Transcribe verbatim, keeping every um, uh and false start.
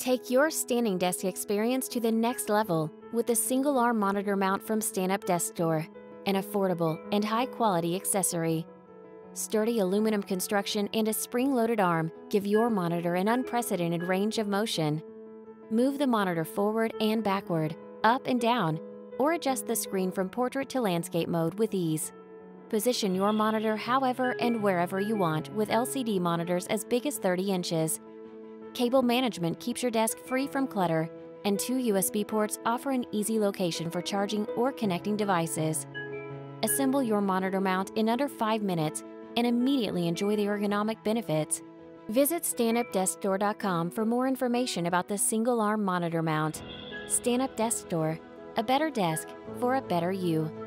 Take your standing desk experience to the next level with the single arm monitor mount from Stand Up Desk Store, an affordable and high quality accessory. Sturdy aluminum construction and a spring-loaded arm give your monitor an unprecedented range of motion. Move the monitor forward and backward, up and down, or adjust the screen from portrait to landscape mode with ease. Position your monitor however and wherever you want with L C D monitors as big as thirty inches. Cable management keeps your desk free from clutter, and two U S B ports offer an easy location for charging or connecting devices. Assemble your monitor mount in under five minutes and immediately enjoy the ergonomic benefits. Visit stand up desk store dot com for more information about the single arm monitor mount. Stand Up Desk Store, a better desk for a better you.